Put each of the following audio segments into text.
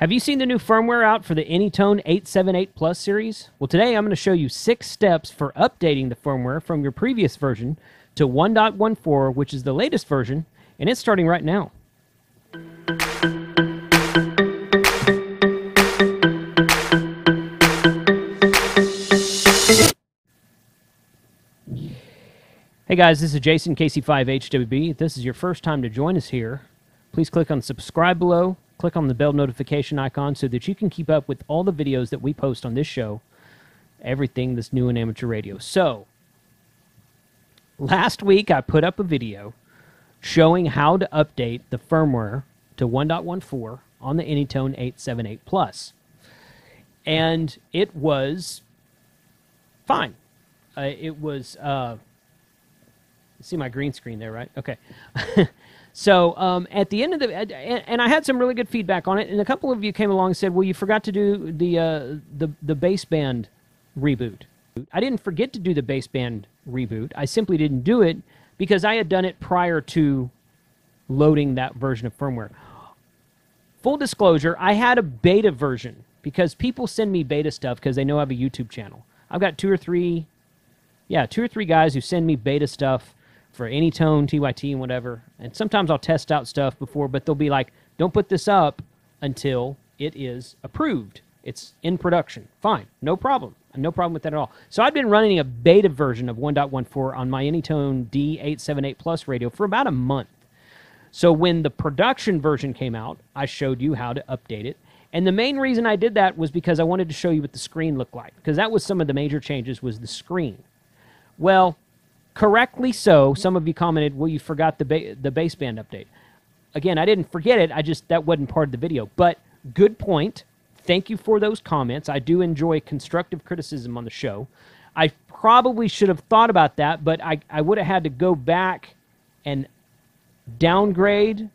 Have you seen the new firmware out for the AnyTone 878 Plus series? Well, today I'm going to show you 6 steps for updating the firmware from your previous version to 1.14, which is the latest version, and it's starting right now. Hey guys, this is Jason, KC5HWB. If this is your first time to join us here, please click on subscribe below. Click on the bell notification icon so that you can keep up with all the videos that we post on this show, everything that's new in amateur radio. So, last week I put up a video showing how to update the firmware to 1.14 on the AnyTone 878 Plus. And it was fine. You see my green screen there, right? Okay. So at the end of the, and I had some really good feedback on it, and a couple of you came along and said, well, you forgot to do the baseband reboot. I didn't forget to do the baseband reboot. I simply didn't do it because I had done it prior to loading that version of firmware. Full disclosure, I had a beta version because people send me beta stuff because they know I have a YouTube channel. I've got two or three guys who send me beta stuff for AnyTone, TYT, and whatever. And sometimes I'll test out stuff before, but they'll be like, don't put this up until it is approved. It's in production. Fine. No problem. No problem with that at all. So I've been running a beta version of 1.14 on my AnyTone D878 Plus radio for about a month. So when the production version came out, I showed you how to update it. And the main reason I did that was because I wanted to show you what the screen looked like, because that was some of the major changes, was the screen. Well, correctly so, some of you commented, well, you forgot the baseband update. Again, I didn't forget it. I just, that wasn't part of the video. But good point. Thank you for those comments. I do enjoy constructive criticism on the show. I probably should have thought about that, but I would have had to go back and downgrade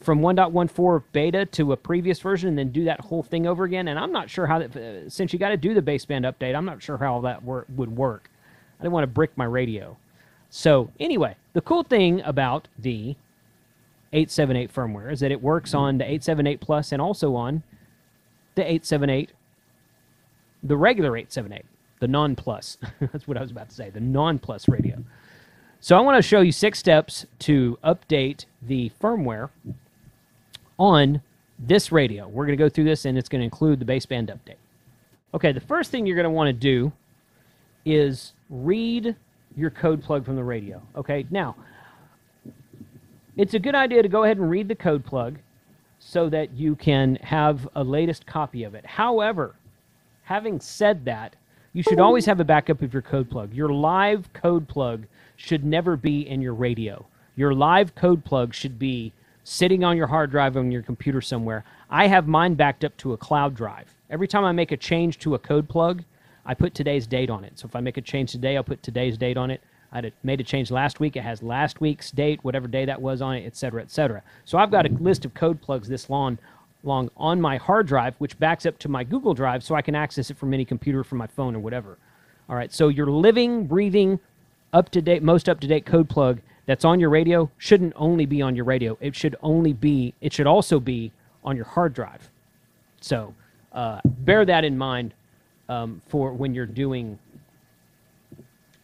from 1.14 beta to a previous version and then do that whole thing over again. And I'm not sure how that, since you got to do the baseband update, I'm not sure how that would work. I didn't want to brick my radio. So anyway, the cool thing about the 878 firmware is that it works on the 878 Plus and also on the 878, the regular 878, the non-plus. That's what I was about to say, the non-plus radio. So I want to show you 6 steps to update the firmware on this radio. We're going to go through this, and it's going to include the baseband update. Okay, the first thing you're going to want to do is read your code plug from the radio. Okay, now, it's a good idea to go ahead and read the code plug so that you can have a latest copy of it. However, having said that, you should always have a backup of your code plug. Your live code plug should never be in your radio. Your live code plug should be sitting on your hard drive on your computer somewhere. I have mine backed up to a cloud drive. Every time I make a change to a code plug, I put today's date on it. So if I make a change today, I'll put today's date on it. I made a change last week. It has last week's date, whatever day that was on it, et cetera, et cetera. So I've got a list of code plugs this long on my hard drive, which backs up to my Google Drive so I can access it from any computer, from my phone or whatever. All right, so your living, breathing, up-to-date, most up-to-date code plug that's on your radio shouldn't only be on your radio. It should only be, it should also be on your hard drive. So bear that in mind for when you're doing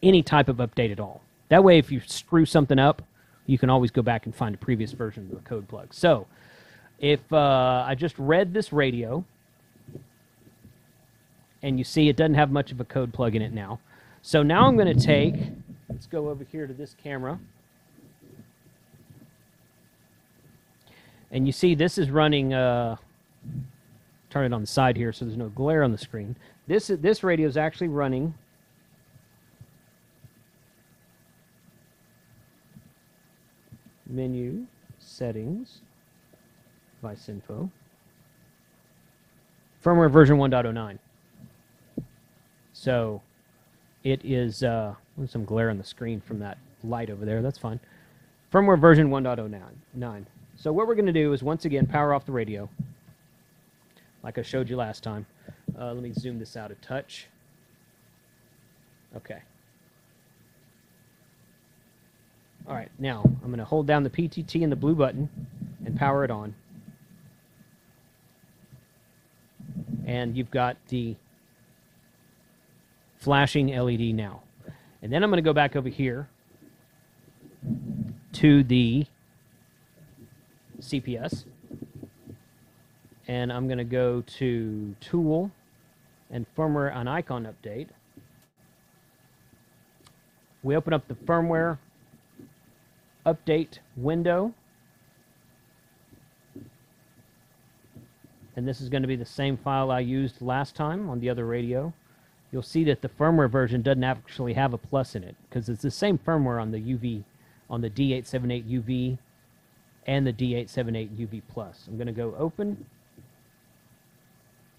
any type of update at all. That way, if you screw something up, you can always go back and find a previous version of the code plug. So, if I just read this radio, and you see it doesn't have much of a code plug in it now. So now I'm going to take, let's go over here to this camera. And you see this is running, turn it on the side here so there's no glare on the screen. This radio is actually running menu, settings, device info, firmware version 1.09. So it is, there's some glare on the screen from that light over there, that's fine. Firmware version 1.09. So what we're going to do is once again power off the radio, like I showed you last time. Let me zoom this out a touch. Okay. All right, now I'm going to hold down the PTT and the blue button and power it on. and you've got the flashing LED now. And then I'm going to go back over here to the CPS, and I'm going to go to Tool and Firmware on Icon Update. We open up the Firmware Update window, and this is going to be the same file I used last time on the other radio. You'll see that the firmware version doesn't actually have a plus in it, because it's the same firmware on the UV, on the D878 UV and the D878 UV Plus. I'm going to go Open,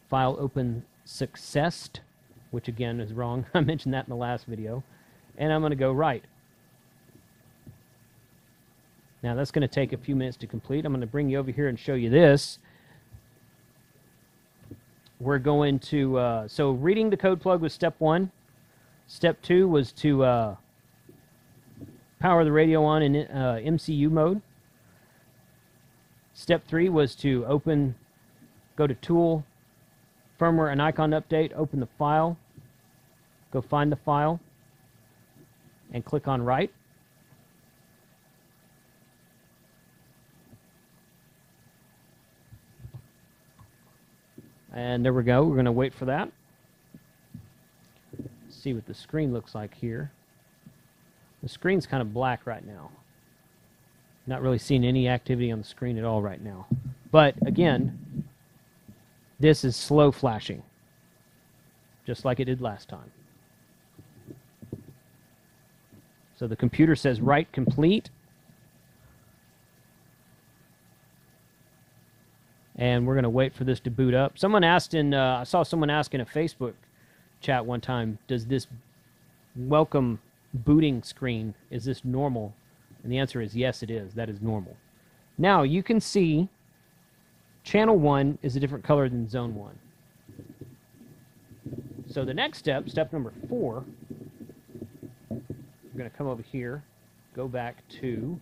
File Open Successed, which again is wrong. I mentioned that in the last video. And I'm going to go Write. Now that's going to take a few minutes to complete. I'm going to bring you over here and show you this. We're going to, so reading the code plug was step one. Step two was to power the radio on in MCU mode. Step three was to open, go to Tool, Firmware and Icon Update, open the file, go find the file, and click on Write. And there we go. We're going to wait for that. See what the screen looks like here. The screen's kind of black right now. Not really seeing any activity on the screen at all right now. But again, this is slow flashing, just like it did last time. So the computer says Write complete. And we're going to wait for this to boot up. Someone asked in, I saw someone ask in a Facebook chat one time, does this welcome booting screen, is this normal? And the answer is yes, it is. That is normal. Now you can see channel 1 is a different color than zone 1. So the next step, step number 4, we're going to come over here, go back to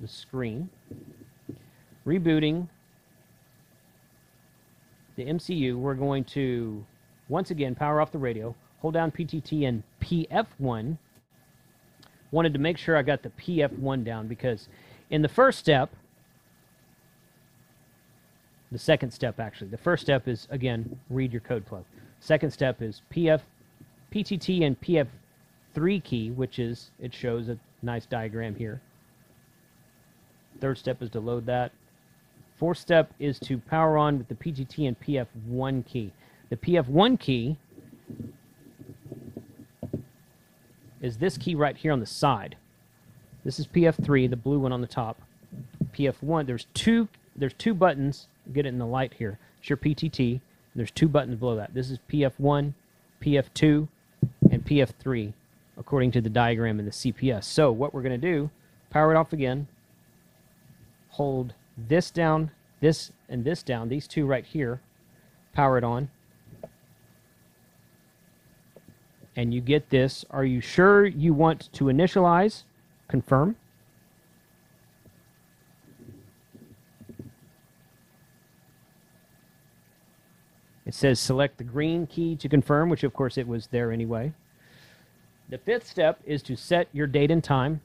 the screen, rebooting the MCU. We're going to once again power off the radio, hold down PTT and PF1. Wanted to make sure I got the PF1 down, because in the first step, the second step actually, the first step is again read your code plug. Second step is PTT and PF3 key, which is, it shows a nice diagram here. Third step is to load that. Fourth step is to power on with the PTT and PF1 key. The PF1 key is this key right here on the side. This is PF3, the blue one on the top. PF1, there's two buttons. Get it in the light here. It's your PTT. There's two buttons below that. This is PF1, PF2, and PF3, according to the diagram in the CPS. So what we're going to do, power it off again, hold this down, this and this down, these two right here, power it on, and you get this. Are you sure you want to initialize? Confirm. It says select the green key to confirm, which of course it was there anyway. The fifth step is to set your date and time.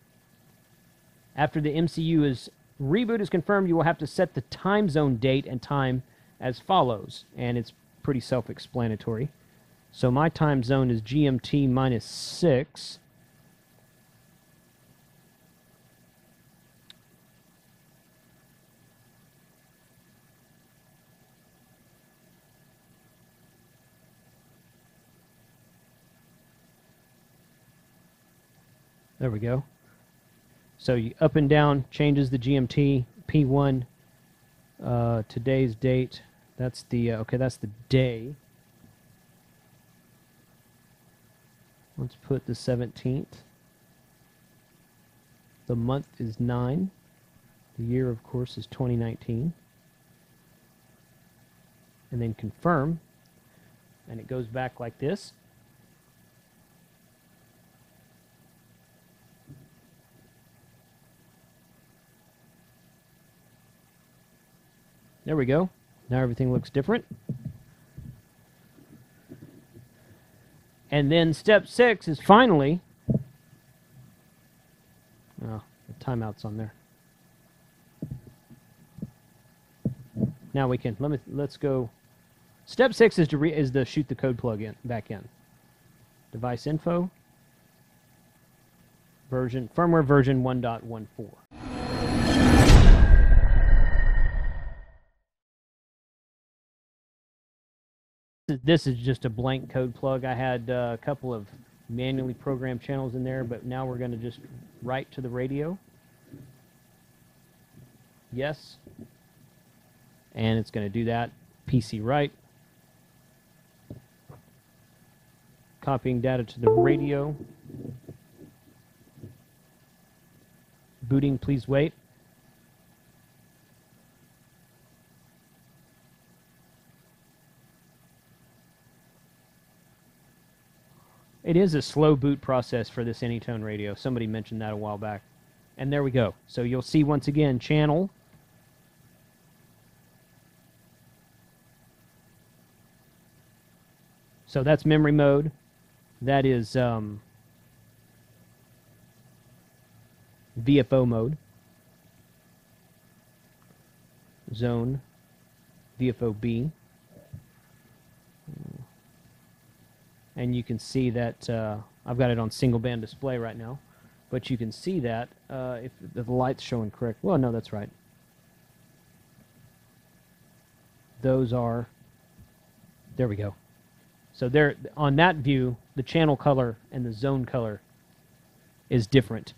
After the MCU is reboot is confirmed, you will have to set the time zone date and time as follows, and it's pretty self-explanatory. So my time zone is GMT minus 6. There we go. So you up and down changes the GMT, P1, today's date. That's the, okay, that's the day. Let's put the 17th. The month is 9. The year, of course, is 2019. And then confirm. And it goes back like this. There we go. Now everything looks different. And then step 6 is finally, oh, the timeout's on there. Now we can, let's go. Step 6 is to shoot the code plug in back in. Device info, version, firmware version 1.14. This is just a blank code plug. I had a couple of manually programmed channels in there, but now we're going to just write to the radio. Yes. And it's going to do that. PC write. Copying data to the radio. Booting, please wait. It is a slow boot process for this AnyTone radio. Somebody mentioned that a while back. And there we go. So you'll see once again, channel. So that's memory mode. That is VFO mode. Zone VFO B. And you can see that I've got it on single band display right now, but you can see that if the light's showing correct. Well, no, that's right. Those are, there we go. So there, on that view, the channel color and the zone color is different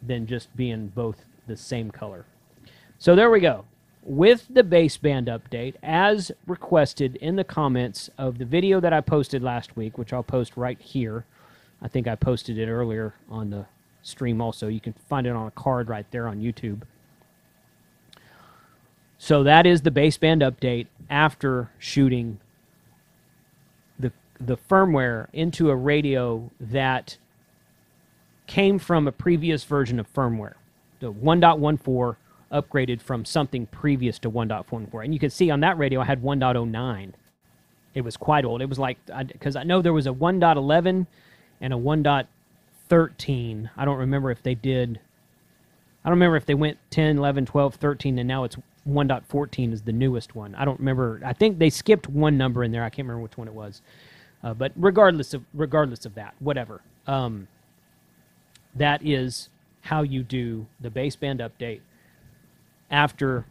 than just being both the same color. So there we go. With the baseband update, as requested in the comments of the video that I posted last week, which I'll post right here. I think I posted it earlier on the stream also. You can find it on a card right there on YouTube. So that is the baseband update after shooting the firmware into a radio that came from a previous version of firmware. The 1.14 upgraded from something previous to 1.14. And you can see on that radio, I had 1.09. It was quite old. It was like, because I know there was a 1.11 and a 1.13. I don't remember if they did. I don't remember if they went 10, 11, 12, 13, and now it's 1.14 is the newest one. I don't remember. I think they skipped one number in there. I can't remember which one it was. But regardless of that, whatever. That is how you do the baseband update after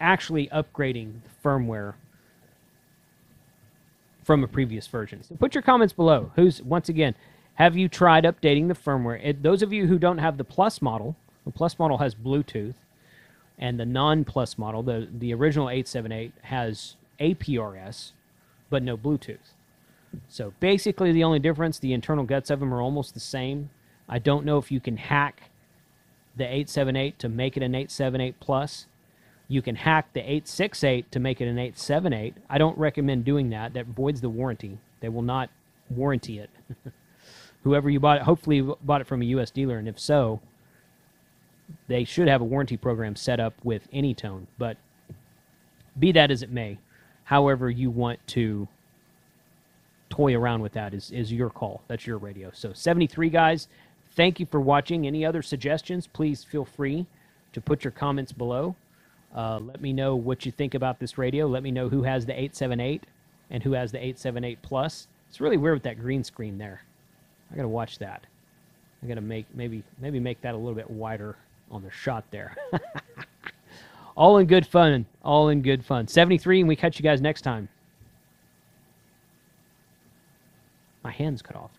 actually upgrading the firmware from a previous version. So put your comments below. Once again, have you tried updating the firmware? Those of you who don't have the Plus model has Bluetooth, and the non-Plus model, the original 878, has APRS, but no Bluetooth. So basically the only difference, the internal guts of them are almost the same. I don't know if you can hack the 878 to make it an 878 Plus. You can hack the 868 to make it an 878. I don't recommend doing that. That voids the warranty. They will not warranty it. Whoever you bought it, hopefully you bought it from a U.S. dealer, and if so, they should have a warranty program set up with AnyTone. But be that as it may, however you want to toy around with that is your call. That's your radio. So 73, guys. Thank you for watching. Any other suggestions, please feel free to put your comments below. Let me know what you think about this radio. Let me know who has the 878 and who has the 878 Plus. It's really weird with that green screen there. I gotta watch that. I gotta make maybe make that a little bit wider on the shot there. All in good fun. All in good fun. 73, and we catch you guys next time. My hand's cut off.